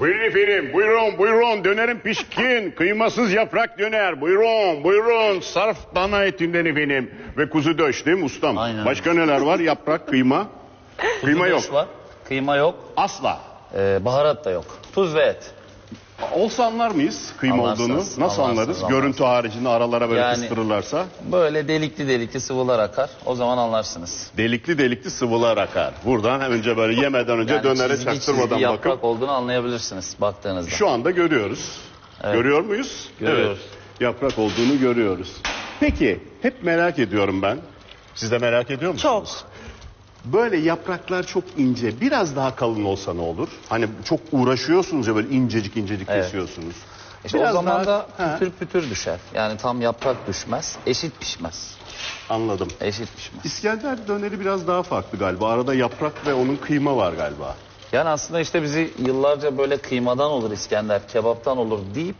Buyurun efendim, buyurun, buyurun. Dönerim pişkin, kıymasız yaprak döner. Buyurun, buyurun. Sarf dana etinden efendim. Ve kuzu döş değil mi ustam? Aynen. Başka neler var? Yaprak, kıyma. Kuzu kıyma yok. Var. Kıyma yok. Asla. Baharat da yok. Tuz ve et. Olsa anlar mıyız kıyma anlarsınız, olduğunu? Nasıl anlarız? Görüntü haricinde aralara böyle yani, kıstırırlarsa. Böyle delikli delikli sıvılar akar. O zaman anlarsınız. Delikli delikli sıvılar akar. Buradan önce böyle yemeden önce yani dönere çizgi, çaktırmadan bakıp. Yaprak bakın. Olduğunu anlayabilirsiniz baktığınızda. Şu anda görüyoruz. Evet. Görüyor muyuz? Görüyoruz. Evet. Yaprak olduğunu görüyoruz. Peki hep merak ediyorum ben. Siz de merak ediyor musunuz? Çok. Böyle yapraklar çok ince, biraz daha kalın olsa ne olur? Hani çok uğraşıyorsunuz ya böyle incecik incecik evet. Kesiyorsunuz. İşte biraz o zaman daha... da pütür pütür düşer. Yani tam yaprak düşmez, eşit pişmez. Anladım. Eşit pişmez. İskender döneri biraz daha farklı galiba. Arada yaprak ve onun kıyma var galiba. Yani aslında işte bizi yıllarca böyle kıymadan olur İskender, kebaptan olur deyip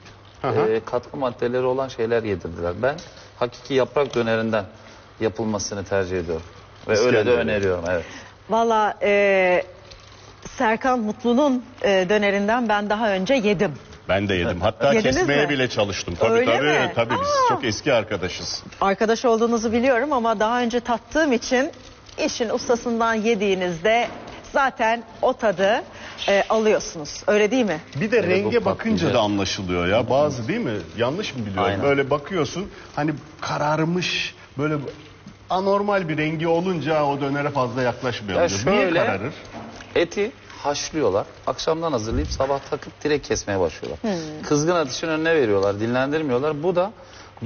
katkı maddeleri olan şeyler yedirdiler. Ben hakiki yaprak dönerinden yapılmasını tercih ediyorum. Ve İskender. Öyle de öneriyorum evet. Valla Serkan Mutlu'nun dönerinden ben daha önce yedim. Ben de yedim. Hatta yediniz kesmeye mi? Bile çalıştım. Tabii öyle tabii. Mi? Tabii biz çok eski arkadaşız. Arkadaş olduğunuzu biliyorum ama daha önce tattığım için işin ustasından yediğinizde zaten o tadı alıyorsunuz. Öyle değil mi? Bir de evet, renge bakınca da anlaşılıyor ya. Bazı değil mi? Yanlış mı biliyorum? Aynen. Böyle bakıyorsun hani kararmış böyle... Anormal bir rengi olunca o dönere fazla yaklaşmıyoruz. Niye kararır? Eti haşlıyorlar. Akşamdan hazırlayıp sabah takıp direkt kesmeye başlıyorlar. Hmm. Kızgın ateşin önüne veriyorlar. Dinlendirmiyorlar. Bu da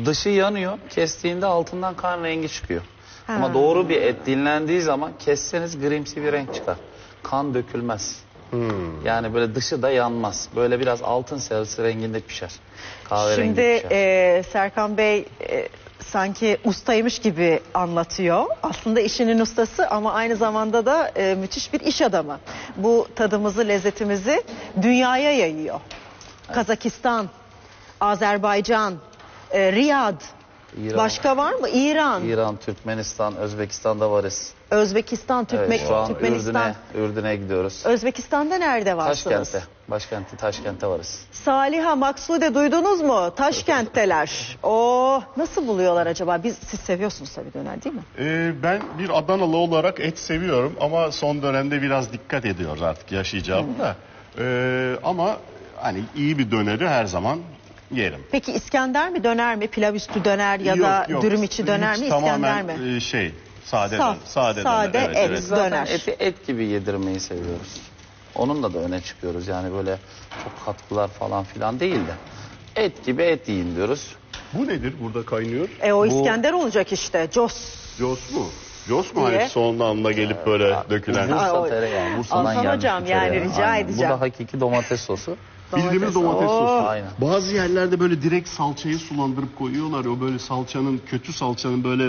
dışı yanıyor. Kestiğinde altından kan rengi çıkıyor. Ha. Ama doğru bir et dinlendiği zaman kesseniz grimsi bir renk çıkar. Kan dökülmez. Hmm. Yani böyle dışı da yanmaz. Böyle biraz altın sarısı renginde pişer. Kahve şimdi rengi pişer. Serkan Bey... sanki ustaymış gibi anlatıyor. Aslında işinin ustası ama aynı zamanda da müthiş bir iş adamı. Bu tadımızı, lezzetimizi dünyaya yayıyor. Evet. Kazakistan, Azerbaycan, Riyad. İran. Başka var mı? İran. İran, Türkmenistan, Özbekistan'da varız. Özbekistan, Türkmenistan. Evet, Ürdün'e, gidiyoruz. Özbekistan'da nerede varsınız? Taşkent'te. Başkenti Taşkent'te varız. Saliha, Maksude duydunuz mu? Taşkent'teler. Oo, nasıl buluyorlar acaba? Siz seviyorsunuz tabii döner değil mi? Ben bir Adanalı olarak et seviyorum ama son dönemde biraz dikkat ediyoruz artık yaşayacağım da. Ama hani iyi bir döneri her zaman... yerim. Peki İskender mi döner mi? Pilav üstü döner ya da yok, dürüm içi döner mi? İskender mi? Tamamen şey sade döner. Evet, et döner. Eti et gibi yedirmeyi seviyoruz. Onun da öne çıkıyoruz yani böyle çok katkılar falan filan değil de. Et gibi et yiyin diyoruz. Bu nedir burada kaynıyor? O İskender olacak işte. Jos mu? Jos mu hani son anına gelip böyle dökülen? Bursa'dan hocam yani rica edeceğim. Bu da hakiki domates sosu. Bildiğimiz domates sosu. Aynen. Bazı yerlerde böyle direkt salçayı sulandırıp koyuyorlar. O böyle salçanın, kötü salçanın böyle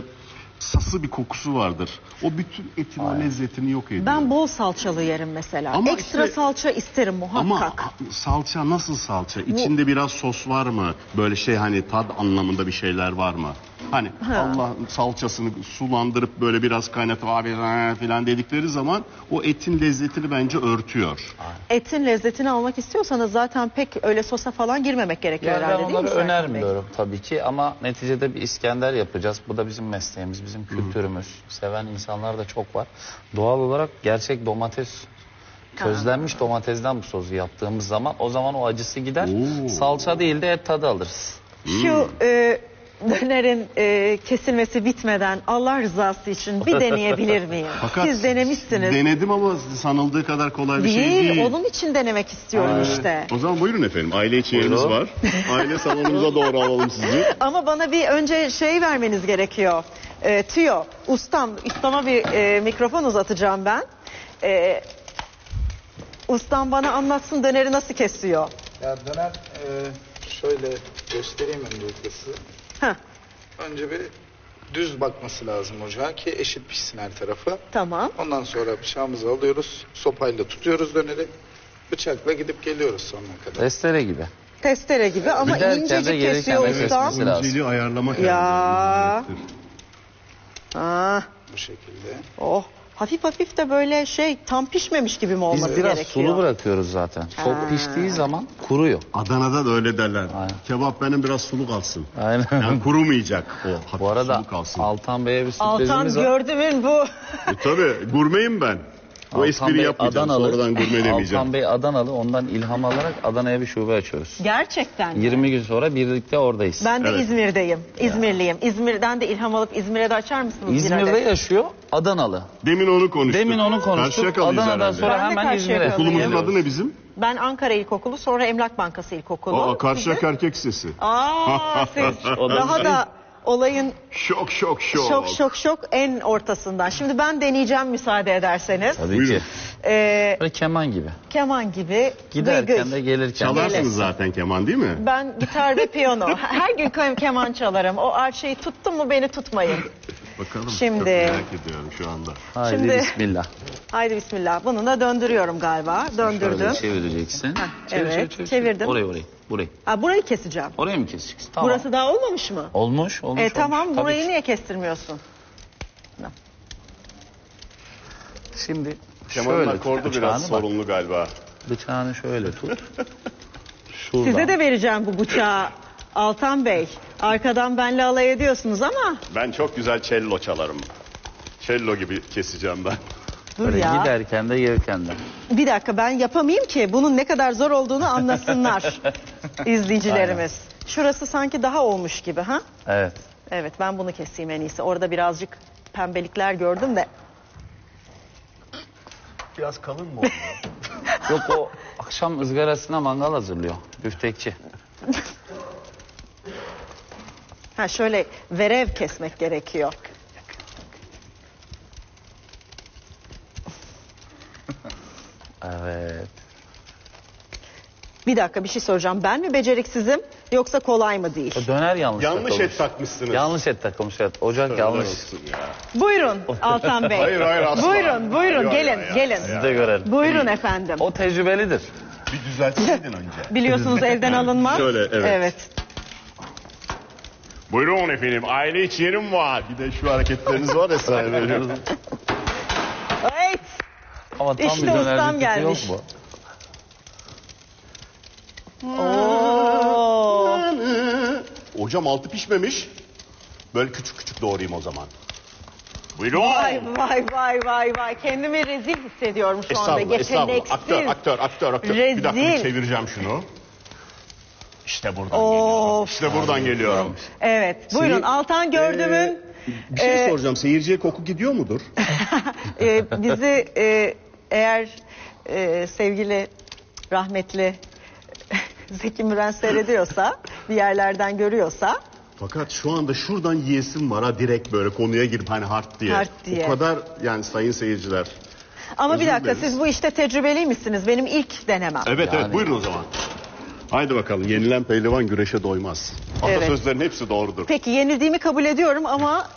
sası bir kokusu vardır. O bütün etin o lezzetini yok ediyor. Ben bol salçalı yerim mesela. Ama ekstra işte, salça isterim muhakkak. Ama salça nasıl salça? İçinde biraz sos var mı? Böyle şey hani tad anlamında bir şeyler var mı? Hani Allah salçasını sulandırıp böyle biraz kaynatıp abi falan dedikleri zaman o etin lezzetini bence örtüyor. Etin lezzetini almak istiyorsanız zaten pek öyle sosa falan girmemek gerekiyor yani herhalde değil mi? Ben onları önermiyorum tabii ki ama neticede bir İskender yapacağız. Bu da bizim mesleğimiz, bizim kültürümüz. Seven insanlar da çok var. Doğal olarak gerçek domates... Közlenmiş domatesden bu sosu yaptığımız zaman o zaman o acısı gider. Salça değil de et tadı alırız. Şu... dönerin kesilmesi bitmeden Allah rızası için bir deneyebilir miyim? Fakat siz denemişsiniz. Denedim ama sanıldığı kadar kolay bir şey değil. Onun için denemek istiyorum işte. O zaman buyurun efendim. Aile için yerimiz var. Aile salonumuza doğru alalım sizi. Ama bana bir önce şey vermeniz gerekiyor. Tüyo. Ustama bir mikrofon uzatacağım ben. Ustam bana anlatsın döneri nasıl kesiyor. Ya döner şöyle göstereyim öncelikle size. Önce bir düz bakması lazım ocağa ki eşit pişsin her tarafı. Tamam. Ondan sonra bıçağımızı alıyoruz. Sopayla tutuyoruz döneri. Bıçakla gidip geliyoruz sonuna kadar. Testere gibi. Testere gibi ama incecik kesiyor ustam. İnceliği ayarlamak lazım. Bu şekilde. Oh. hafif hafif de böyle şey tam pişmemiş gibi mi olması gerekiyor? Biz biraz sulu bırakıyoruz zaten. Çok piştiği zaman kuruyor. Adana'da da öyle derler. Aynen. Kebap benim biraz sulu kalsın. Aynen. Yani kurumayacak o. Bu arada Altan Bey'e bir sürprizimiz var. Altan Gördüm'ün bu. Tabii gurmeyim ben. O espriyi yapmayacağım, sonradan gurme demeyeceğim. Altan Bey Adanalı, ondan ilham alarak Adana'ya bir şube açıyoruz. Gerçekten mi? 20 gün sonra birlikte oradayız. Ben de İzmir'deyim, İzmirliyim. İzmir'den de ilham alıp İzmir'e de açar mısınız? İzmir'de yaşıyor, Adanalı. Demin onu konuştuk. Adana'dan sonra hemen İzmir'e. Okulumuzun adı ne bizim? Ben Ankara İlkokulu, sonra Emlak Bankası İlkokulu. Karşıyaka Erkek Sesi. Daha da... Olayın şok en ortasından. Şimdi ben deneyeceğim müsaade ederseniz. Tabii ki. Böyle keman gibi. Keman gibi. Giderken de gelirken. Çalarsınız zaten keman değil mi? Ben gitar ve piyano. Her gün keman çalarım. O arşeyi tuttum mu beni tutmayın. Bakalım. Şimdi. Çok merak ediyorum şu anda. Haydi şimdi, bismillah. Haydi bismillah. Bunu da döndürüyorum galiba. Döndürdüm. Şöyle çevireceksin. Çevirdim. Orayı. Burayı. Burayı keseceğim. Orayı mı keseceksin? Tamam. Burası daha olmamış mı? Olmuş. Tamam, burayı niye kestirmiyorsun? Şimdi Kemal'ın akordu biraz sorunlu galiba. Bıçağını şöyle tut. Size de vereceğim bu bıçağı Altan Bey. Arkadan benle alay ediyorsunuz ama. Ben çok güzel cello çalarım. Cello gibi keseceğim ben. Böyle giderken de gelirken de. Bir dakika, ben yapamayayım ki bunun ne kadar zor olduğunu anlasınlar izleyicilerimiz. Aynen. Şurası sanki daha olmuş gibi ha? Evet. Evet, ben bunu keseyim en iyisi. Orada birazcık pembelikler gördüm de. Biraz kalın mı oldu? Yok, o akşam ızgarasına mangal hazırlıyor. Büftekçi. Şöyle verev kesmek gerekiyor. Evet. Bir dakika, bir şey soracağım. Ben mi beceriksizim yoksa kolay mı değil? O döner yanlış et takmışsınız. Yanlış et takmış. Ocak yanlış. Ya. Buyurun Altan Bey. Hayır asla. Buyurun gelin. Siz de görelim. Buyurun efendim. O tecrübelidir. Bir düzeltseydin önce. Biliyorsunuz elden alınmaz. Şöyle evet. Buyurun efendim, aile içi yerim var. Bir de şu hareketleriniz var ya sahibi. Ama tam işte bir dönerlik gelmiş. Yok mu? Hocam altı pişmemiş. Böyle küçük küçük doğrayayım o zaman. Buyurun. Vay. Kendimi rezil hissediyorum şu anda. Estağfurullah. Aktör. Rezil. Bir dakika, çevireceğim şunu. İşte buradan geliyorum. Evet. Buyurun Altan Gördüm'ün. Bir şey soracağım. Seyirciye koku gidiyor mudur? Bizi eğer sevgili rahmetli Zeki Müren seyrediyorsa, bir yerlerden görüyorsa... Fakat şu anda şuradan yiyesim var ha, direkt böyle konuya girip hani hard diye. O kadar yani sayın seyirciler. Ama bir dakika, siz bu işte tecrübeliymişsiniz. Benim ilk denemem. Evet buyurun o zaman. Haydi bakalım, yenilen pehlivan güreşe doymaz. Atasözlerin hepsi doğrudur. Peki, yenildiğimi kabul ediyorum ama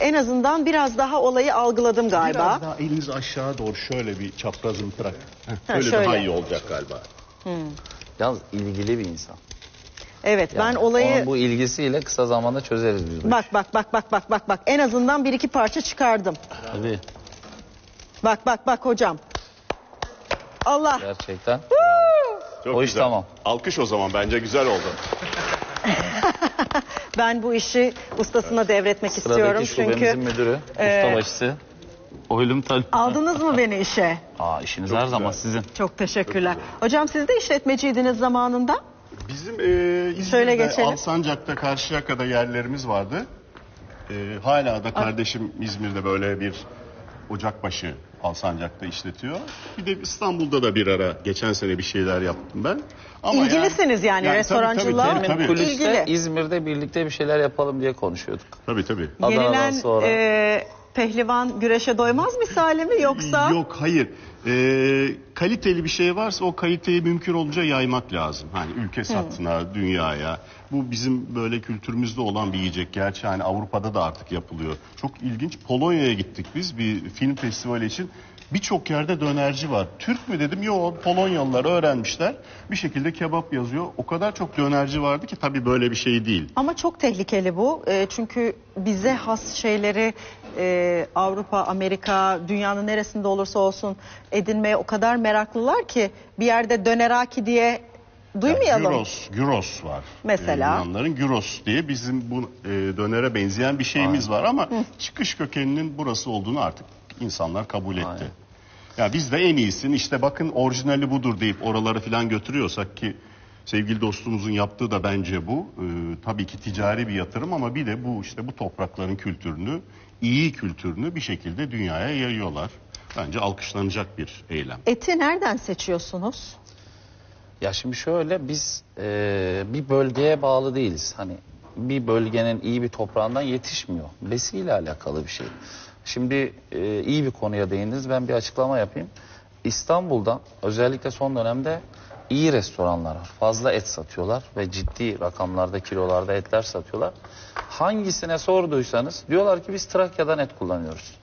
en azından biraz daha olayı algıladım galiba. Biraz daha elinizi aşağı doğru şöyle bir çaprazın bırak. Böyle daha iyi olacak galiba. Yalnız ilgili bir insan. Evet yani, ben olayı... Onun bu ilgisiyle kısa zamanda çözeriz biz. Bak. En azından bir iki parça çıkardım. Tabii. Bak hocam. Allah. Gerçekten. Çok o iş güzel. Tamam. Alkış o zaman, bence güzel oldu. Ben bu işi ustasına devretmek istiyorum çünkü. Sıradaki şubemizin müdürü, ustabaşısı Oylum Talu. Aldınız mı beni işe? İşiniz çok her zaman sizin. Çok teşekkürler. Çok hocam, siz de işletmeciydiniz zamanında. Bizim İzmir'de, Alsancak'ta, Karşıyaka'da yerlerimiz vardı. Hala da kardeşim İzmir'de böyle bir ocakbaşı Alsancak'ta işletiyor. Bir de İstanbul'da da bir ara geçen sene bir şeyler yaptım ben. Ama İlgilisiniz yani restorancılığa. Kulüste İzmir'de birlikte bir şeyler yapalım diye konuşuyorduk. Tabii. Yenilen sonra... pehlivan güreşe doymaz misali mi yoksa? Yok, hayır. Kaliteli bir şey varsa o kaliteyi mümkün olunca yaymak lazım. Hani ülke satına, dünyaya. Bu bizim böyle kültürümüzde olan bir yiyecek. Gerçi hani Avrupa'da da artık yapılıyor. Çok ilginç. Polonya'ya gittik biz bir film festivali için. Birçok yerde dönerci var. Türk mü dedim, yok, Polonyalılar öğrenmişler. Bir şekilde kebap yazıyor. O kadar çok dönerci vardı ki tabii böyle bir şey değil. Ama çok tehlikeli bu. Çünkü bize has şeyleri Avrupa, Amerika, dünyanın neresinde olursa olsun edinmeye o kadar meraklılar ki bir yerde döneraki diye duymayalım. Ya, gyros var. Mesela. Yunanların gyros diye bizim bu dönere benzeyen bir şeyimiz var ama çıkış kökeninin burası olduğunu artık insanlar kabul etti. Aynen. Ya biz de en iyisin işte bakın orijinali budur deyip oraları falan götürüyorsak ki sevgili dostumuzun yaptığı da bence bu. Tabii ki ticari bir yatırım ama bir de bu işte bu toprakların kültürünü, iyi kültürünü bir şekilde dünyaya yayıyorlar. Bence alkışlanacak bir eylem. Eti nereden seçiyorsunuz? Ya şimdi şöyle biz bir bölgeye bağlı değiliz. Hani bir bölgenin iyi bir toprağından yetişmiyor. Besiyle alakalı bir şey. Şimdi iyi bir konuya değindiniz. Ben bir açıklama yapayım. İstanbul'da özellikle son dönemde iyi restoranlar var. Fazla et satıyorlar ve ciddi rakamlarda, kilolarda etler satıyorlar. Hangisine sorduysanız diyorlar ki biz Trakya'dan et kullanıyoruz.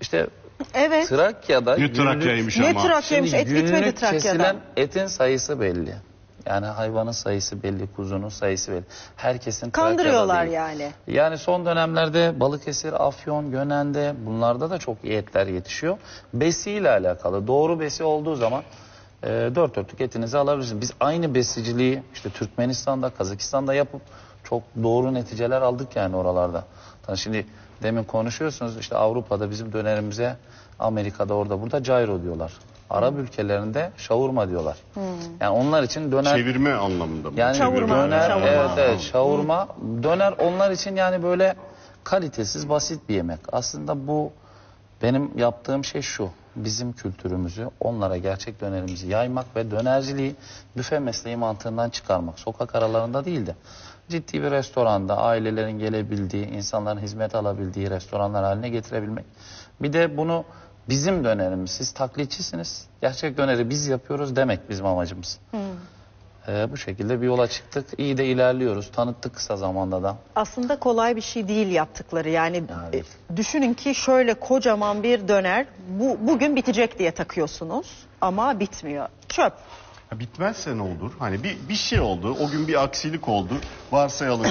İşte evet. Trakya'da ne Trakya'ymış ama. Ne Trakya'ymış, et bitmedi Trakya'dan. Kesilen etin sayısı belli. Yani hayvanın sayısı belli, kuzunun sayısı belli. Herkesin kandırıyorlar yani. Yani son dönemlerde Balıkesir, Afyon, Gönen'de bunlarda da çok iyi etler yetişiyor. Besiyle alakalı. Doğru besi olduğu zaman dört dörtlük etinizi alabilirsiniz. Biz aynı besiciliği işte Türkmenistan'da, Kazakistan'da yapıp çok doğru neticeler aldık yani oralarda. Şimdi demin konuşuyorsunuz işte Avrupa'da bizim dönerimize Amerika'da orada burada gyro diyorlar. Arap ülkelerinde şavurma diyorlar. Yani onlar için döner... Çevirme anlamında mı? Yani şavurma. Döner, şavurma. Evet, evet, şavurma. Döner onlar için yani böyle kalitesiz, basit bir yemek. Aslında bu benim yaptığım şey şu. Bizim kültürümüzü, onlara gerçek dönerimizi yaymak ve dönerciliği büfe mesleği mantığından çıkarmak. Sokak aralarında değil de ciddi bir restoranda ailelerin gelebildiği, insanların hizmet alabildiği restoranlar haline getirebilmek. Bir de bunu bizim dönerimiz, siz taklitçisiniz, gerçek döneri biz yapıyoruz demek bizim amacımız. Bu şekilde bir yola çıktık, iyi de ilerliyoruz, tanıttık kısa zamanda da. Aslında kolay bir şey değil yaptıkları yani. Düşünün ki şöyle kocaman bir döner, bugün bitecek diye takıyorsunuz ama bitmiyor, çöp. Bitmezse ne olur? Hani bir şey oldu, o gün bir aksilik oldu. Varsayalım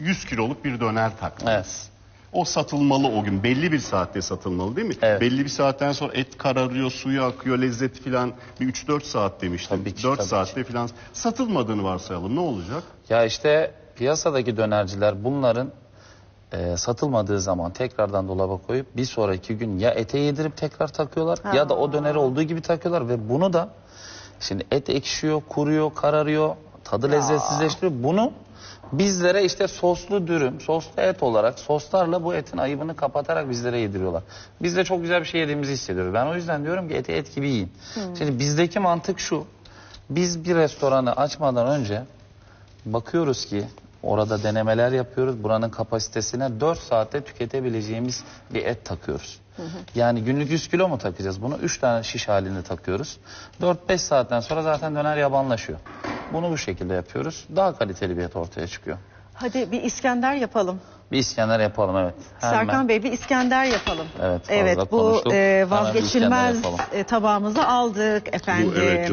100 kiloluk bir döner taktınız. Evet. O satılmalı o gün. Belli bir saatte satılmalı değil mi? Evet. Belli bir saatten sonra et kararıyor, suyu akıyor, lezzeti filan. Bir 3-4 saat demiştim. 4 saatte filan satılmadığını varsayalım. Ne olacak? Ya işte piyasadaki dönerciler bunların satılmadığı zaman tekrardan dolaba koyup bir sonraki gün ya ete yedirip tekrar takıyorlar ya da o döneri olduğu gibi takıyorlar ve bunu da şimdi et ekşiyor, kuruyor, kararıyor, tadı lezzetsizleştiriyor. Bunu bizlere işte soslu dürüm, soslu et olarak soslarla bu etin ayıbını kapatarak bizlere yediriyorlar. Biz de çok güzel bir şey yediğimizi hissediyoruz. Ben o yüzden diyorum ki eti et gibi yiyin. Şimdi bizdeki mantık şu. Biz bir restoranı açmadan önce bakıyoruz ki orada denemeler yapıyoruz. Buranın kapasitesine 4 saatte tüketebileceğimiz bir et takıyoruz. Yani günlük 100 kilo mu takacağız? Bunu 3 tane şiş halinde takıyoruz. 4-5 saatten sonra zaten döner yabanlaşıyor. Bunu bu şekilde yapıyoruz. Daha kaliteli bir et ortaya çıkıyor. Hadi bir İskender yapalım. Bir İskender yapalım, evet. Serkan Bey, bir İskender yapalım. Evet, evet, bu vazgeçilmez tabağımızı aldık efendim. Bu, evet,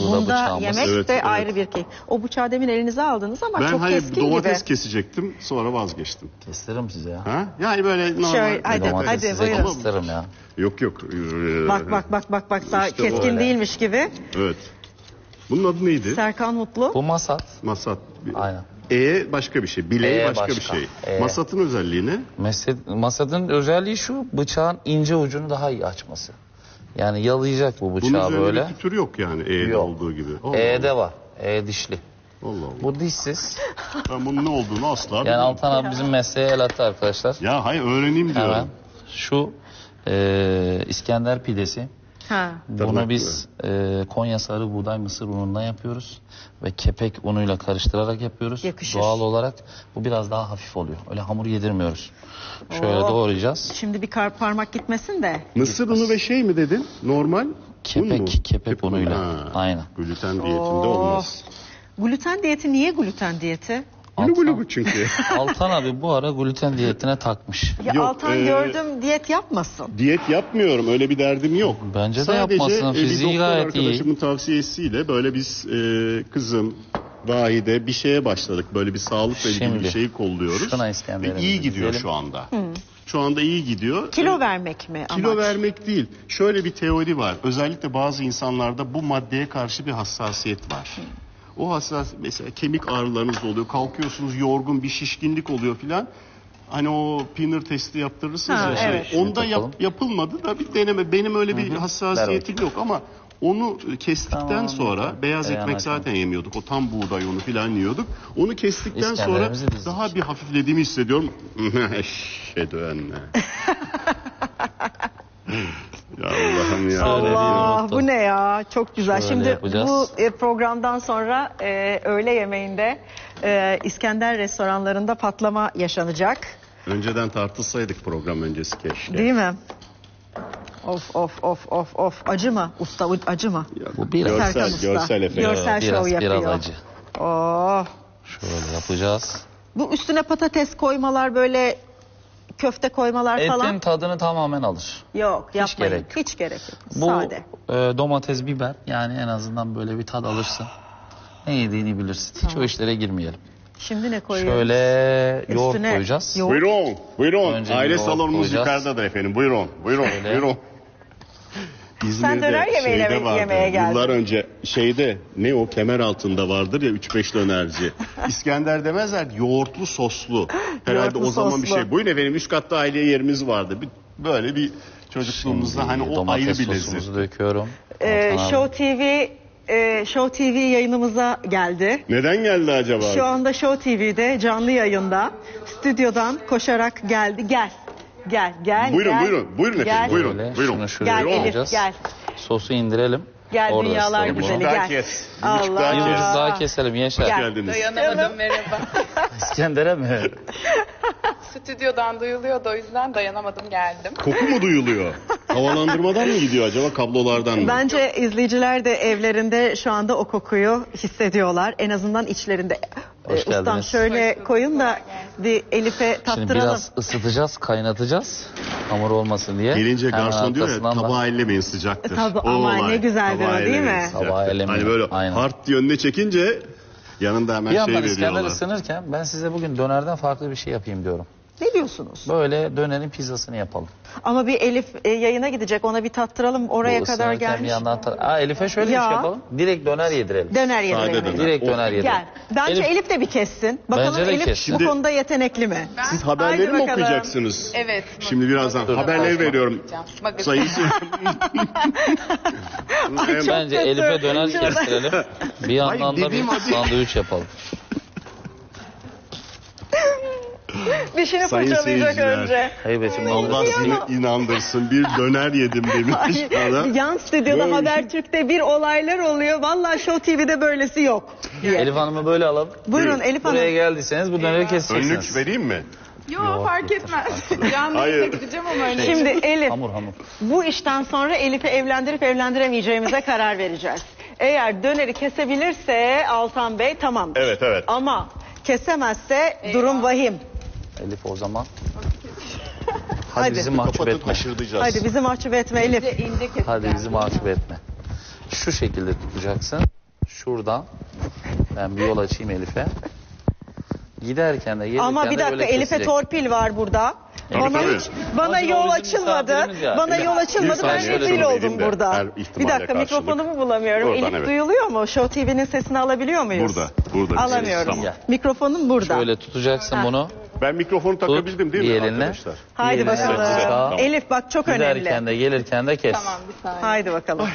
bunda yemek de ayrı bir keyif. O bıçağı demin elinize aldınız ama ben çok keskin gibi. Ben domates kesecektim, sonra vazgeçtim. Kestiririm size ya. Ha? Yani böyle normal. Şöyle, hadi buyurun. Kestiririm ya. Yok. Bak işte daha keskin değilmiş gibi. Evet. Bunun adı neydi? Serkan Mutlu. Bu masat. Masat. Aynen. Başka bir şey. Bileği başka bir şey. Masatın özelliği ne? Masatın özelliği şu, bıçağın ince ucunu daha iyi açması. Yani yalayacak bu bıçağı böyle. Bunun üzerinde bir tür yok yani E'de olduğu gibi. E'de var. E dişli. Allah Allah. Bu dişsiz. Ben bunun ne olduğunu asla bilmiyorum. Yani Altan abi bizim mesleğe el attı arkadaşlar. Ya hayır, öğreneyim diyorum. Hemen şu İskender pidesi. Bunu biz Konya sarı buğday mısır unundan yapıyoruz ve kepek unuyla karıştırarak yapıyoruz. Yakışır. Doğal olarak bu biraz daha hafif oluyor. Öyle hamur yedirmiyoruz. Şöyle doğrayacağız. Şimdi bir parmak gitmesin de. Mısır unu ve şey mi dedin? Normal kepek unuyla. Aynen. Gluten diyetinde olmaz. Gluten diyeti niye gluten diyeti? Gülü çünkü. Altan abi bu ara gluten diyetine takmış. Ya yok, Altan gördüm diyet yapmasın. Diyet yapmıyorum, öyle bir derdim yok. Bence de sadece yapmasın. Fiziği gayet iyi. Arkadaşımın tavsiyesiyle böyle biz kızım Vahide bir şeye başladık. Böyle bir sağlıkla ilgili bir şeyi kolluyoruz. Ve iyi gidiyor şu anda. Hı. Şu anda iyi gidiyor. Kilo vermek mi? Kilo vermek değil. Şöyle bir teori var. Özellikle bazı insanlarda bu maddeye karşı bir hassasiyet var. Hı. O hassas, mesela kemik ağrılarınız oluyor, kalkıyorsunuz yorgun, bir şişkinlik oluyor filan. Hani o pinner testi yaptırırsınız ha, ya. Evet. Onda yapılmadı da bir deneme. Benim öyle bir hassasiyetim yok ama onu kestikten sonra beyaz ekmek zaten yemiyorduk. O tam buğday unu filan yiyorduk. Onu kestikten sonra daha bir hafiflediğimi hissediyorum. Ya Allah'ım ya. Allah, bu ne ya, çok güzel. Şöyle şimdi yapacağız. Bu programdan sonra öğle yemeğinde İskender restoranlarında patlama yaşanacak. Önceden tartılsaydık program öncesi keşke. Değil mi? Of of of of of, acıma usta, acıma. Bu bir görsel efekt. Görsel şov yapıyor. Biraz acı. Oh. Şöyle yapacağız. Bu üstüne patates koymalar, böyle köfte koymalar etin falan. Etin tadını tamamen alır. Yok, yapmayın. Hiç gerek yok. Bu sade. Domates, biber, yani en azından böyle bir tad alırsın. Ne yediğini bilirsin. Hiç o işlere girmeyelim. Şimdi ne koyuyoruz? Şöyle yoğurt koyacağız. Yoğurt. Buyurun, buyurun. Önce aile salonumuz yukarıda da efendim. Buyurun, buyurun, buyurun. Sen döner yemeğe geldin. Yıllar önce şeyde, ne o kemer altında vardır ya 3-5 dönerci. İskender demezler, yoğurtlu soslu. Herhalde yoğurtlu o zaman soslu. Bir şey. Buyurun efendim, üst katta aile yerimiz vardı. Böyle bir çocukluğumuzda şimdi hani o ayrı bir lezzet. Döküyorum. Show TV yayınımıza geldi. Neden geldi acaba? Şu anda Show TV'de canlı yayında. Stüdyodan koşarak geldi. Gel. Buyurun, buyurun. Buyurun efendim. Buyurun. Gel Elif, gel. Sosu indirelim. Gel dünyalar güzeli, gel. Allah. Bir buçuk daha keselim, yaşa. Gel. Dayanamadım, merhaba. İskender'e mi? Stüdyodan duyuluyor da o yüzden dayanamadım, geldim. Koku mu duyuluyor? Havalandırmadan mı gidiyor acaba, kablolardan mı? Bence izleyiciler de evlerinde şu anda o kokuyu hissediyorlar. En azından içlerinde. Ustam şöyle koyun da bir Elif'e tattıralım. Şimdi biraz ısıtacağız, kaynatacağız. Hamur olmasın diye. Gelince garson diyor ya, tabağı ellemeyin, sıcaktır. Tabii, ama ne güzel diyor, değil mi? Tabağı ellemeyin. Hani böyle hard diye önüne çekince yanında hemen şey veriyorlar. Bir yandan İskender ısınırken ben size bugün dönerden farklı bir şey yapayım diyorum. Ne diyorsunuz? Böyle dönerin pizzasını yapalım. Ama bir Elif yayına gidecek, ona bir tattıralım, oraya bu kadar gelmiş. Elif'e şöyle iş yapalım, direkt döner yedirelim. Direkt döner yedirelim. Gel. Bence Elif de bir kessin. Bakalım Elif kessin. Bu konuda yetenekli mi? Ben... Siz haberleri mi okuyacaksınız? Evet. Şimdi birazdan haberleri veriyorum. Sayısı. Bence Elif'e döner kestirelim. Bir yandan da bir sandviç yapalım. Dişini fırçalayacak önce. Haybetim, Allah seni inandırsın. Bir döner yedim demiş bana. Yan stüdyoda böyle. Habertürk'te bir olaylar oluyor. Vallahi Show TV'de böylesi yok. Elif Hanım'ı böyle alalım. Buyurun Elif Hanım. Buraya geldiyseniz bu döneri keseceksiniz. Önlük vereyim mi? Yok, fark etmez. Yanlarına gideceğim ama öyle. Şimdi Elif, bu işten sonra Elif'i evlendirip evlendiremeyeceğimize karar vereceğiz. Eğer döneri kesebilirse Altan Bey tamamdır. Evet. Ama kesemezse durum vahim. Elif o zaman. Hadi bizi mahcup etme. Hadi bizi mahcup etme Elif. Hadi bizi mahcup etme. Şu şekilde tutacaksın. Şuradan ben bir yol açayım Elif'e. Giderken de gelirken. Ama bir dakika, Elif'e torpil var burada. Bana yol açılmadı. Bana yol açılmadı. Ben rezil oldum burada. Bir dakika, mikrofonumu bulamıyorum. Oradan, Elif duyuluyor mu? Show TV'nin sesini alabiliyor muyuz? Burada. Alamıyorum. Mikrofonum burada. Şöyle tutacaksın bunu. Ben mikrofonu takabildim değil mi arkadaşlar? Haydi bakalım. Tamam. Elif bak, çok önemli. Giderken de gelirken de kes. Tamam, bir saniye. Haydi bakalım.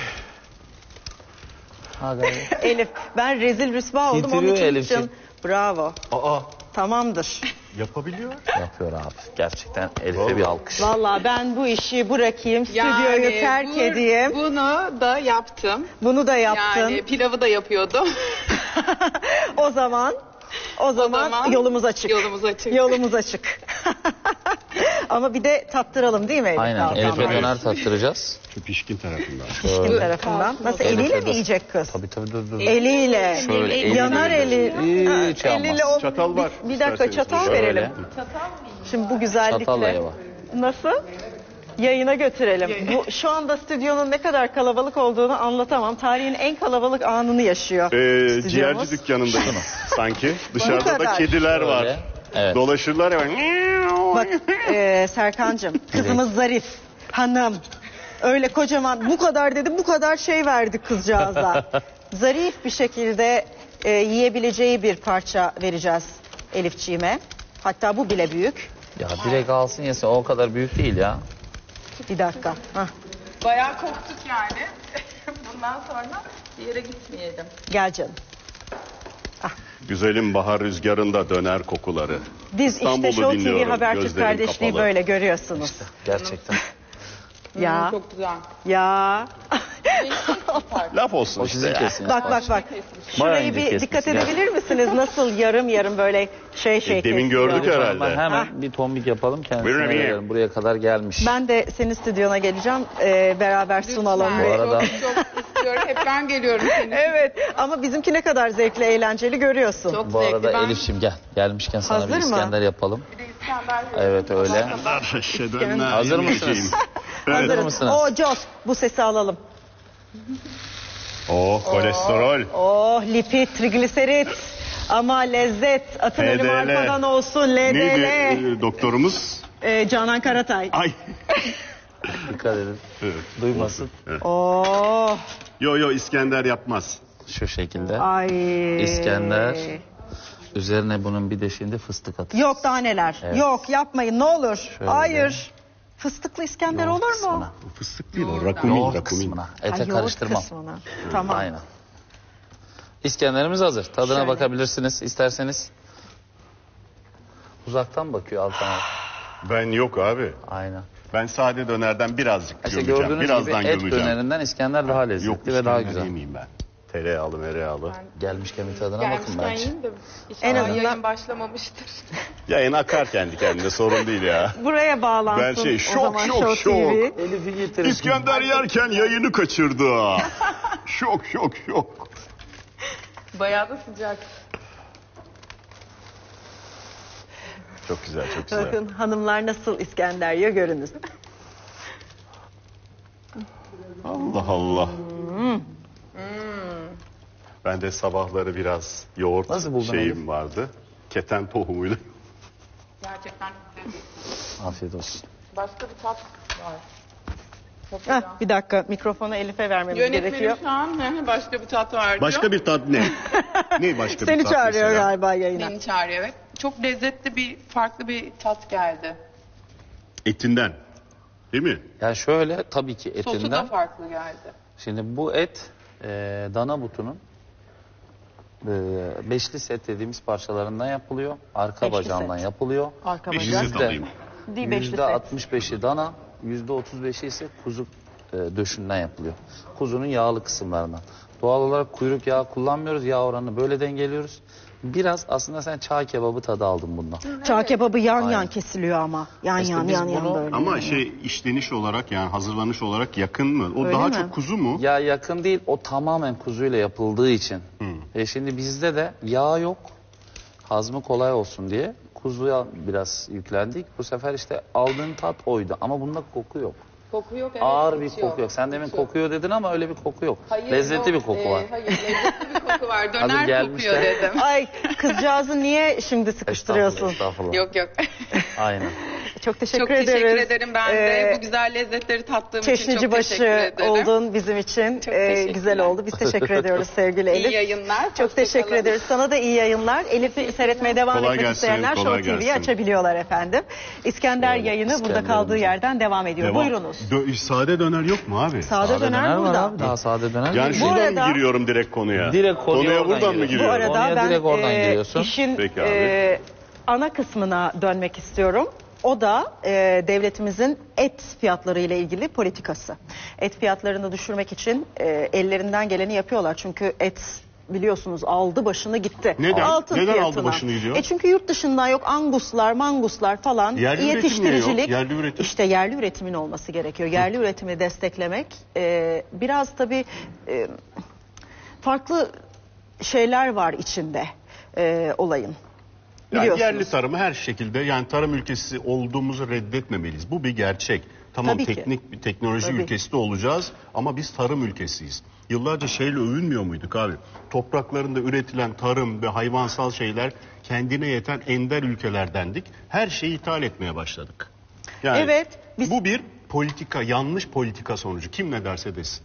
Elif, ben rezil rüsva oldum onun için. Bravo. Tamamdır. Yapabiliyor. Yapıyor abi. Gerçekten Elif'e bir alkış. Vallahi ben bu işi bırakayım, stüdyoyu terk edeyim. Bunu da yaptım. Bunu da yaptın. Yani pilavı da yapıyordum. O zaman yolumuz açık. Yolumuz açık. Ama bir de tattıralım değil mi Elif? Aynen. Elif'e döner tattıracağız. Şu pişkin tarafından. Pişkin tarafından. Nasıl eliyle mi yiyecek kız? Tabii tabii. Dur. Eliyle. Şöyle eliyle. Yanar eli. Hiç eliyle olmaz. Çatal var. Bir dakika çatal verelim. Çatal mı? Şimdi bu güzellikle. Nasıl? Yayına götürelim. Bu, şu anda stüdyonun ne kadar kalabalık olduğunu anlatamam. Tarihin en kalabalık anını yaşıyor ciğerci dükkanında sanki. Dışarıda da kediler var. Evet. Dolaşırlar ya. Bak Serkancığım, kızımız zarif. Hanım. Öyle kocaman bu kadar dedi, bu kadar şey verdi kızcağıza. Zarif bir şekilde yiyebileceği bir parça vereceğiz Elifçiğime. Hatta bu bile büyük. Ya direkt alsın yesin, o kadar büyük değil ya. Bir dakika. Hah. Bayağı korktuk yani. Bundan sonra bir yere gitmeyelim. Gel canım. Ah. Güzelim bahar rüzgarında döner kokuları. Biz İstanbul'u işte Show TV Habertürk kardeşliği kapalı. Böyle görüyorsunuz. İşte, gerçekten. Ya. Çok güzel. Ya. Laf olsun. O sizin kesin. Bak. Şurayı bir dikkat edebilir misiniz? Nasıl yarım böyle şey demin gördük kesiyor. Herhalde. Hemen bir tombik yapalım kendisine. Buraya kadar gelmiş. Ben de senin stüdyona geleceğim. Beraber sunalım. Bu arada. Çok istiyorum. Hep ben geliyorum senin. Evet. Ama bizimki ne kadar zevkli, eğlenceli görüyorsun. Çok bu arada ben... Elif'ciğim gel. Gelmişken sana hazır bir İskender mı? Yapalım. Bir de İskender. Evet öyle. Hazır mısınız? Hazır mısınız? O Jos. Bu sesi alalım. Oh kolesterol. Oh lipid, trigliserit. Ama lezzet. Atın ölüm arkadan olsun. LDL. Neydi doktorumuz? Canan Karatay. Ay. Dikkat edin. Evet. Duymasın. Evet. Oh. Yo İskender yapmaz. Şu şekilde. Ay. İskender. Üzerine bunun bir de şimdi fıstık atın. Yok daha neler. Evet. Yok yapmayın ne olur. Şöyle. Hayır. Fıstıklı İskender yoğurt olur mu? Kısmına. Fıstık değil o. Rakumin. Kısmına. Ete ay, karıştırmam. Kısmına. Tamam. Aynen. İskenderimiz hazır. Tadına şöyle. Bakabilirsiniz isterseniz. Uzaktan bakıyor Altan. Ben yok abi. Aynen. Ben sade dönerden birazcık gömeceğim. Gördüğünüz birazdan gibi et gömeceğim. Dönerinden İskender daha lezzetli yok, ve daha güzel. Yemeyeyim ben. Tereyağlı mereyağlı. Gelmişken bir tadına bakın bence. En azından yayın başlamamıştır. Yayın akar kendi kendine sorun değil ya. Buraya bağlansın. Ben şey şok. İskender yerken yayını kaçırdı. şok. Bayağı da sıcak. Çok güzel. Bakın hanımlar nasıl İskender yiyor görünüz. Allah. Ben de sabahları biraz yoğurt şeyim vardı. Keten tohumuyla. Gerçekten. Afiyet olsun. Başka bir tat var. Heh, bir dakika mikrofonu Elif'e vermemiz gerekiyor. Yönetmenim başka bir tat var diyor. Başka bir tat ne? Ne başka seni bir tat? Seni çağırıyor mesela? Galiba yayına. Beni çağırıyor evet. Çok lezzetli bir farklı bir tat geldi. Etinden değil mi? Yani şöyle tabii ki etinden. Sosu da farklı geldi. Şimdi bu et dana butunun. Beşli set dediğimiz parçalarından yapılıyor. Arka beşli bacağından set. Yapılıyor. Arka bacağından yapılıyor. %65'i dana, %35'i ise kuzu döşünden yapılıyor. Kuzunun yağlı kısımlarından. Doğal olarak kuyruk yağı kullanmıyoruz. Yağ oranını böyle dengeliyoruz. Biraz aslında sen çağ kebabı tadı aldın bundan. Evet. Çağ kebabı yan aynen. Yan kesiliyor ama. Yan işte yan böyle. Ama yani. Şey işleniş olarak yani hazırlanış olarak yakın mı? O öyle daha mi? Çok kuzu mu? Ya yakın değil. O tamamen kuzuyla yapıldığı için. Şimdi bizde de yağ yok. Hazmı kolay olsun diye kuzuya biraz yüklendik. Bu sefer işte aldığın tat oydu ama bunda koku yok. Koku yok evet. Ağır bir koku yok. Sen demin kokuyor dedin ama öyle bir koku yok. Hayır, lezzetli yok. Bir koku var. Hayır lezzetli bir koku var. Döner kokuyor dedim. Ay kızcağızı niye şimdi sıkıştırıyorsun? Estağfurullah. Yok. Aynen. Çok teşekkür ederiz. Çok teşekkür ederim ben de. Bu güzel lezzetleri tattığım için çok teşekkür ederim. Çeşnici başı oldun bizim için. Çok güzel oldu. Biz teşekkür ediyoruz sevgili Elif. İyi yayınlar. Çok teşekkür ederiz. Sana da iyi yayınlar. Elif'i seyretmeye devam kolay etmek gelsin, isteyenler Show TV'yi açabiliyorlar efendim. İskender yayını burada kaldığı yerden devam ediyor. Buyurunuz. Sade döner yok mu abi? Sade döner burada. Abi. Daha sade döner. Yani şuradan giriyorum direkt konuya. Konuya buradan mı giriyorum? Bu arada ben işin ana kısmına dönmek istiyorum. O da devletimizin et fiyatları ile ilgili politikası. Et fiyatlarını düşürmek için ellerinden geleni yapıyorlar. Çünkü et biliyorsunuz aldı başını gitti. Neden? Altın neden fiyatına aldı başını gidiyor? Çünkü yurt dışından yok anguslar, manguslar falan, yerli yetiştiricilik. Yerli üretim. İşte yerli üretimin olması gerekiyor. Yerli üretimi desteklemek biraz tabii farklı şeyler var içinde olayın. Yani yerli tarımı her şekilde, yani tarım ülkesi olduğumuzu reddetmemeliyiz. Bu bir gerçek. Tamam, teknik bir teknoloji ülkesi de olacağız ama biz tarım ülkesiyiz. Yıllarca şeyle övünmüyor muyduk abi? Topraklarında üretilen tarım ve hayvansal şeyler kendine yeten ender ülkelerdendik. Her şeyi ithal etmeye başladık. Yani bu bir politika, yanlış politika sonucu. Kim ne derse desin.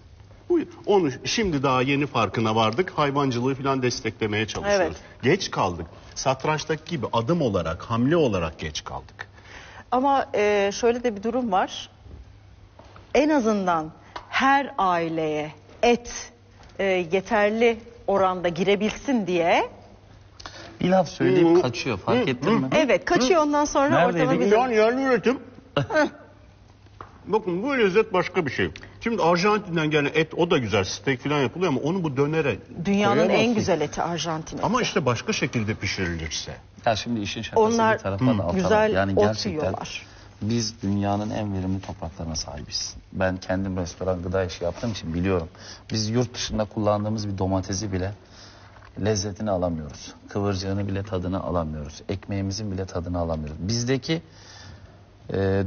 Onu şimdi daha yeni farkına vardık. Hayvancılığı falan desteklemeye çalışıyoruz. Geç kaldık. Satrançtaki gibi adım olarak, hamle olarak geç kaldık. Ama şöyle de bir durum var. En azından her aileye et yeterli oranda girebilsin diye... Bir laf söyleyip kaçıyor, fark ettin mi? Evet, kaçıyor, ondan sonra ortalama bir... Yerli üretim. Bakın bu lezzet başka bir şey. Şimdi Arjantin'den gelen et, o da güzel, steak falan yapılıyor ama onu bu dönere... Dünyanın en güzel eti Arjantin eti. Ama işte başka şekilde pişirilirse. Ya şimdi işin şakası bir taraftan da atalım. Yani gerçekten biz dünyanın en verimli topraklarına sahibiz. Ben kendim restoran gıda işi yaptığım için biliyorum. Biz yurt dışında kullandığımız bir domatesi bile lezzetini alamıyoruz. Kıvırcığını bile tadını alamıyoruz. Ekmeğimizin bile tadını alamıyoruz. Bizdeki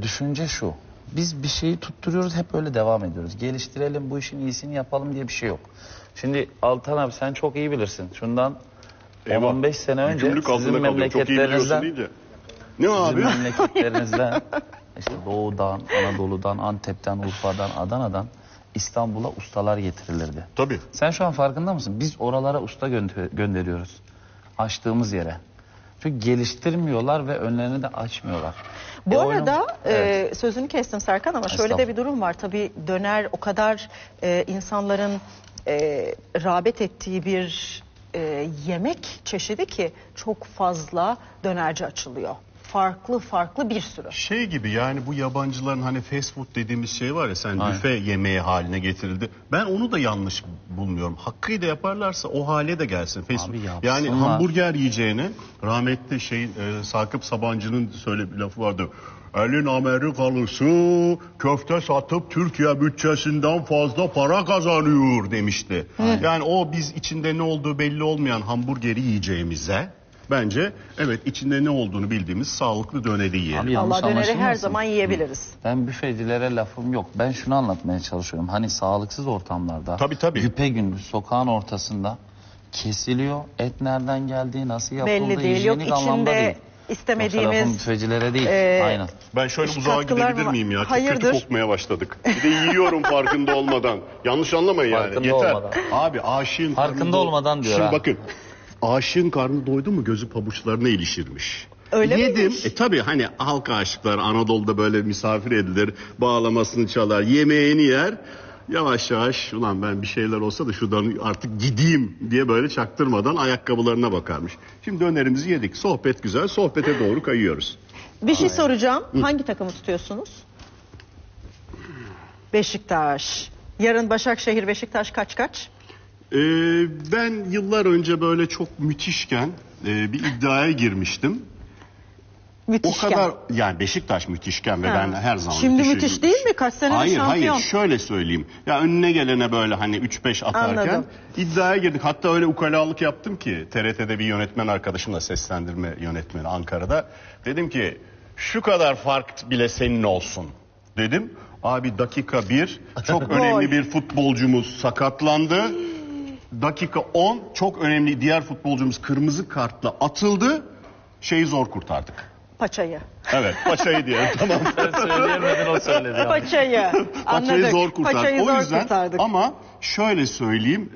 düşünce şu. Biz bir şeyi tutturuyoruz, hep öyle devam ediyoruz. Geliştirelim, bu işin iyisini yapalım diye bir şey yok. Şimdi Altan abi sen çok iyi bilirsin. Şundan 15 sene önce sizin memleketlerinizden... Ne abi? Sizin memleketlerinizden, işte Doğu'dan, Anadolu'dan, Antep'ten, Urfa'dan, Adana'dan İstanbul'a ustalar getirilirdi. Tabii. Sen şu an farkında mısın? Biz oralara usta gönderiyoruz. Açtığımız yere. Çünkü geliştirmiyorlar ve önlerini de açmıyorlar. Bu arada sözünü kestim Serkan ama şöyle de bir durum var. Tabii döner o kadar insanların rağbet ettiği bir yemek çeşidi ki çok fazla dönerci açılıyor. Farklı bir sürü. Şey gibi, yani bu yabancıların hani fast food dediğimiz şey var ya, sen büfe yemeği haline getirildi. Ben onu da yanlış bulmuyorum. Hakkıyla yaparlarsa o hale de gelsin. Fast food. Yani hamburger yiyeceğine, rahmetli Sakıp Sabancı'nın söyle bir lafı vardı. Elin Amerikalısı köfte satıp Türkiye bütçesinden fazla para kazanıyor demişti. Yani o biz içinde ne olduğu belli olmayan hamburgeri yiyeceğimize... Bence içinde ne olduğunu bildiğimiz sağlıklı döneri yiyelim. Allah döneri her zaman yiyebiliriz. Ben büfecilere lafım yok. Ben şunu anlatmaya çalışıyorum. Hani sağlıksız ortamlarda güpegündüz sokağın ortasında kesiliyor. Et nereden geldiği, nasıl yapıldığı belli değil. Yok içinde istemediğimiz büfecilere değil. Aynen. Ben şöyle uzağa gidebilir miyim ya? Çok kötü kokmaya başladık. Bir de yiyorum farkında olmadan. Yanlış anlamayın yani. Farkında olmadan. Abi aşığın farkında olmadan diyor. Şimdi bakın. Aşığın karnı doydu mu gözü pabuçlarına ilişirmiş. Öyle yedim. Tabii hani halk aşıklar Anadolu'da böyle misafir edilir. Bağlamasını çalar, yemeğini yer. Yavaş yavaş ulan ben bir şeyler olsa da şuradan artık gideyim diye böyle çaktırmadan ayakkabılarına bakarmış. Şimdi dönerimizi yedik. Sohbet güzel. Sohbete doğru kayıyoruz. Bir şey soracağım. Hangi takımı tutuyorsunuz? Beşiktaş. Yarın Başakşehir Beşiktaş kaç? Ben yıllar önce böyle çok müthişken bir iddiaya girmiştim. Müthişken. O kadar yani Beşiktaş müthişken ve ben her zaman şimdi müthiş değil mi? Kaç senedir şampiyon. Hayır şöyle söyleyeyim. Ya önüne gelene böyle hani 3-5 atarken iddiaya girdik. Hatta öyle ukalalık yaptım ki TRT'de bir yönetmen arkadaşımla, seslendirme yönetmeni Ankara'da. Dedim ki şu kadar fark bile senin olsun dedim. Abi dakika 1 çok önemli bir futbolcumuz sakatlandı. Dakika 10 çok önemli diğer futbolcumuz kırmızı kartla atıldı. Şeyi zor kurtardık. Paçayı. Evet, paçayı diyelim. Tamam. Sen söyleyemedin, o söyledi. Yani. Paçayı. Paçayı zor kurtardık. Paçayı o yüzden kurtardık. Ama şöyle söyleyeyim,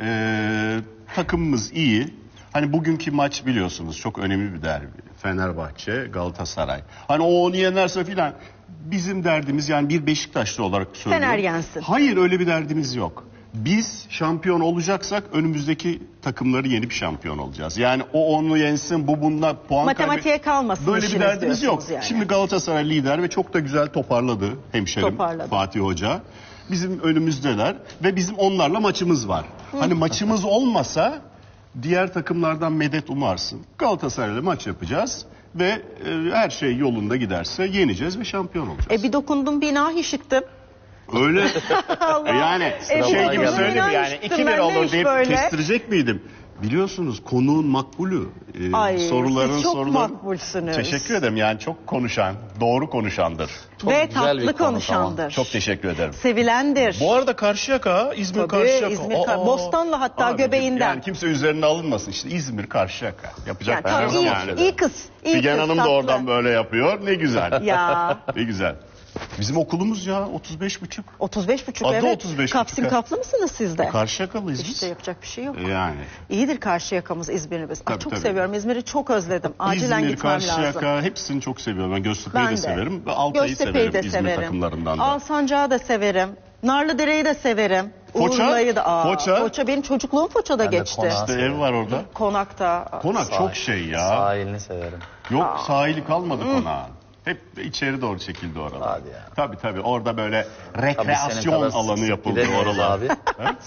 takımımız iyi. Hani bugünkü maç biliyorsunuz çok önemli bir derbi. Fenerbahçe, Galatasaray. Hani onu yenerse filan bizim derdimiz, yani bir Beşiktaşlı olarak söylüyorum. Fener yensin. Hayır, öyle bir derdimiz yok. Biz şampiyon olacaksak önümüzdeki takımları yenip şampiyon olacağız. Yani o onu yensin, bu bununla puan matematiğe kalmasın. Böyle bir derdimiz yok. Yani. Şimdi Galatasaray lider ve çok da güzel toparladı hemşerim Fatih Hoca. Bizim önümüzdeler ve bizim onlarla maçımız var. Hani maçımız olmasa diğer takımlardan medet umarsın. Galatasaray'la maç yapacağız ve her şey yolunda giderse yeneceğiz ve şampiyon olacağız. Bir dokundum bina işittim. Öyle. Yani şey gibi söyleyeyim yani 2-1 olur deyip böyle kestirecek miydim? Biliyorsunuz konuğun makbulü, soruların soruları. Teşekkür ederim. Yani çok konuşan, doğru konuşandır. Çok ve tatlı konuşandır. Tamam. Çok teşekkür ederim. Sevilendir. Bu arada Karşıyaka, İzmir Karşıyaka. Bostanlı hatta göbeğinden. Yani kimse üzerine alınmasın. İşte İzmir Karşıyaka. Yapacak yani, her zaman. İyi kız. Figen Hanım da oradan böyle yapıyor. Ne güzel. Ya. Ne güzel. Bizim okulumuz ya 35,5. 35,5 evet. 35 Kapsim kaplı mısınız siz de? Karşıyakalıyız biz. İşte yapacak bir şey yok. Yani. İyidir Karşıyakamız, İzmir'imiz. Tabii, çok seviyorum. İzmir'i çok özledim. Acilen İzmir, gitmem lazım. İzmir, Karşıyaka hepsini çok seviyorum. Ben Göztepe'yi de severim. Altay'ı severim. İzmir severim. Takımlarından da. Alsancak'ı da severim. Narlıdere'yi de severim. Foça, Foça benim çocukluğum Foça'da geçti. İşte ev var orada. Konak'ta. Konak sahil. Çok şey ya. Sahilini severim. Yok sahili kalmadı Konak'ın. Hep içeri doğru çekildi oralar. Tabii orada böyle rekreasyon alanı yapıldı oralar. Abi.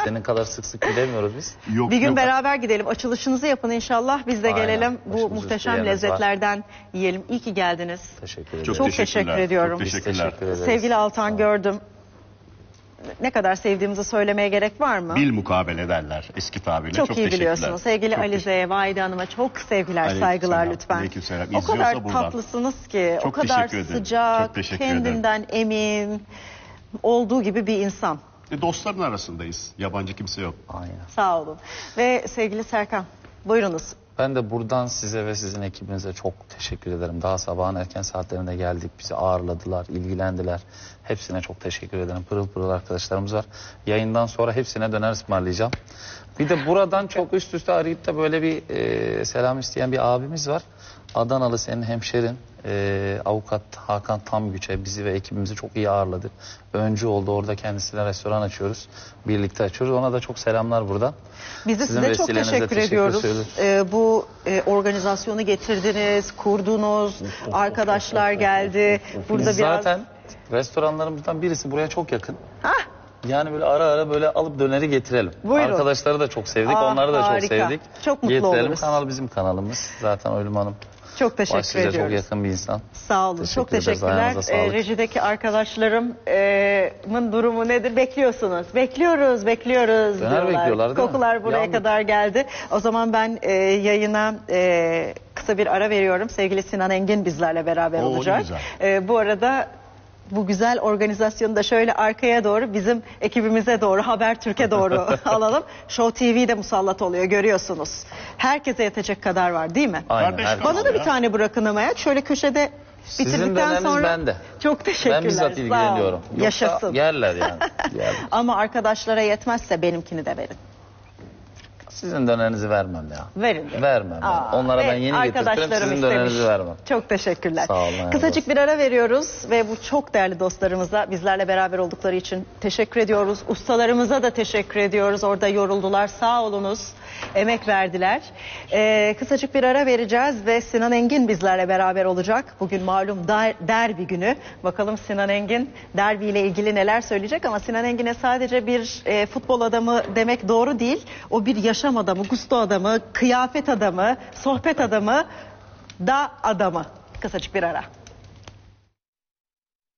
Senin kadar sık sık gidemiyoruz biz. Yok, bir gün beraber gidelim. Açılışınızı yapın inşallah. Biz de gelelim. Bu muhteşem lezzetlerden yiyelim. İyi ki geldiniz. Teşekkür ederim. Çok teşekkür ediyorum. Çok teşekkür sevgili Altan Gördüm. Ne kadar sevdiğimizi söylemeye gerek var mı? Bilmukabele derler eski tabirle. Çok iyi biliyorsunuz. Sevgili Alize'ye, Vahide Hanım'a çok sevgiler, saygılar lütfen. O kadar tatlısınız ki, o kadar sıcak, kendinden emin, olduğu gibi bir insan. Dostların arasındayız, yabancı kimse yok. Aynen. Sağ olun. Ve sevgili Serkan, buyurunuz. Ben de buradan size ve sizin ekibinize çok teşekkür ederim. Daha sabahın erken saatlerinde geldik. Bizi ağırladılar, ilgilendiler. Hepsine çok teşekkür ederim. Pırıl pırıl arkadaşlarımız var. Yayından sonra hepsine döner ısmarlayacağım. Bir de buradan çok üst üste arayıp da böyle bir selam isteyen bir abimiz var. Adanalı senin hemşerin. Avukat Hakan Tamgüç'e bizi ve ekibimizi çok iyi ağırladı. Öncü oldu, orada kendisine restoran açıyoruz. Birlikte açıyoruz. Ona da çok selamlar buradan. Biz de size çok teşekkür ediyoruz. Bu organizasyonu getirdiniz, kurdunuz, arkadaşlar geldi. Burada biraz... Zaten restoranlarımızdan birisi buraya çok yakın. Hah! Yani böyle ara ara böyle alıp döneri getirelim. Buyurun. Arkadaşları da çok sevdik, onları da harika. Çok sevdik. Çok mutlu oluruz. Kanal bizim kanalımız. Zaten Oylum Hanım. Çok teşekkür ediyoruz. Çok yakın bir insan. Sağ olun. Çok teşekkürler. Rejideki arkadaşlarımın durumu nedir? Bekliyorsunuz. Bekliyoruz. Döner bekliyorlar değil mi? Kokular buraya kadar geldi. O zaman ben yayına... kısa bir ara veriyorum. Sevgili Sinan Engin bizlerle beraber olacak. Bu arada... Bu güzel organizasyonu da şöyle arkaya doğru bizim ekibimize doğru, Habertürk'e doğru alalım. Show TV'de musallat oluyor, görüyorsunuz. Herkese yetecek kadar var değil mi? Aynen, bana da bir tane bırakın ama ya. Şöyle köşede bitirdikten sonra. Bende. Çok teşekkürler. Ben bizzat ilgileniyorum. Yoksa yaşasın. Yerler yani. Ama arkadaşlara yetmezse benimkini de verin. Sizin dönerinizi vermem ya. Verin. Vermem. Onlara ben yeni getirtirim, sizin dönerinizi vermem. Çok teşekkürler. Sağ olun. Kısacık bir ara veriyoruz ve bu çok değerli dostlarımıza bizlerle beraber oldukları için teşekkür ediyoruz. Ustalarımıza da teşekkür ediyoruz. Orada yoruldular. Sağ olunuz. Emek verdiler. Kısacık bir ara vereceğiz ve Sinan Engin bizlerle beraber olacak. Bugün malum derbi günü. Bakalım Sinan Engin derbiyle ilgili neler söyleyecek ama Sinan Engin'e sadece bir futbol adamı demek doğru değil. O bir yaşam adamı, gusto adamı, kıyafet adamı, sohbet adamı, da adamı. Kısacık bir ara.